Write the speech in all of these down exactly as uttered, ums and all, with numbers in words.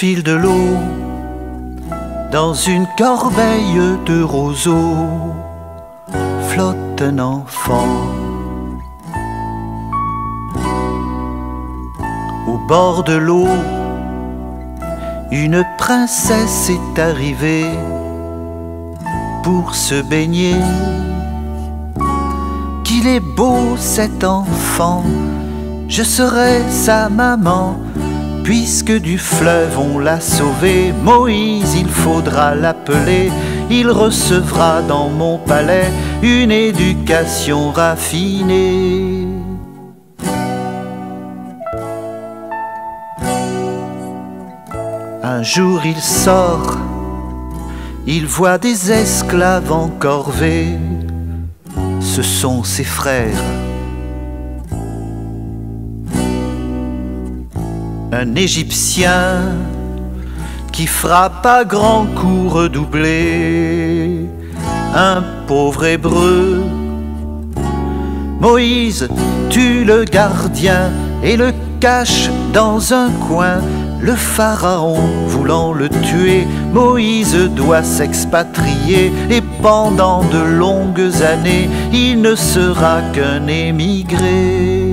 fil de l'eau, dans une corbeille de roseaux, flotte un enfant. Au bord de l'eau, une princesse est arrivée pour se baigner. Qu'il est beau cet enfant, je serai sa maman. Puisque du fleuve on l'a sauvé, Moïse il faudra l'appeler. Il recevra dans mon palais une éducation raffinée. Un jour il sort, il voit des esclaves encorvés. Ce sont ses frères. Un Égyptien qui frappe à grands coups redoublés un pauvre Hébreu. Moïse tue le gardien et le cache dans un coin. Le pharaon voulant le tuer, Moïse doit s'expatrier. Et pendant de longues années, il ne sera qu'un émigré.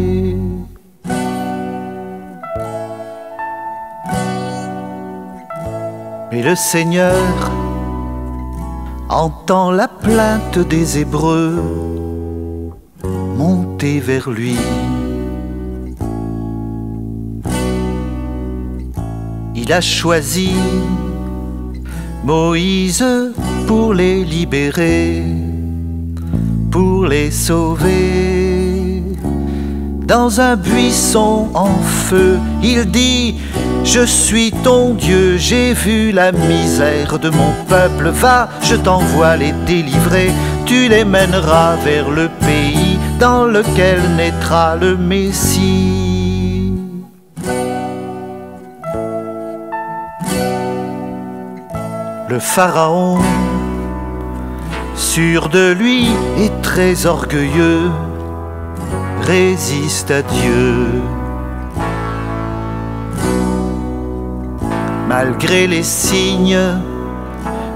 Mais le Seigneur entend la plainte des Hébreux monter vers lui. Il a choisi Moïse pour les libérer, pour les sauver. Dans un buisson en feu, il dit: je suis ton Dieu, j'ai vu la misère de mon peuple. Va, je t'envoie les délivrer, tu les mèneras vers le pays dans lequel naîtra le Messie. Le pharaon, sûr de lui et très orgueilleux, résiste à Dieu. Malgré les signes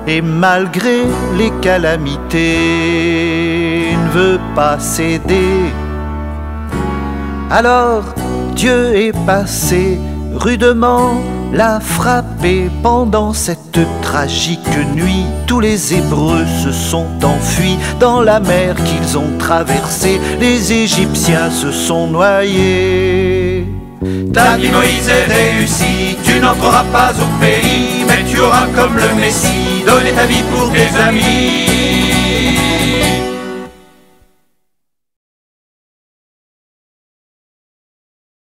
et malgré les calamités, il ne veut pas céder. Alors Dieu est passé rudement l'a frappé. Pendant cette tragique nuit, tous les Hébreux se sont enfuis dans la mer qu'ils ont traversée. Les Égyptiens se sont noyés. Ta vie Moïse est réussie, tu n'entreras pas au pays, mais tu auras comme le Messie donné ta vie pour tes amis.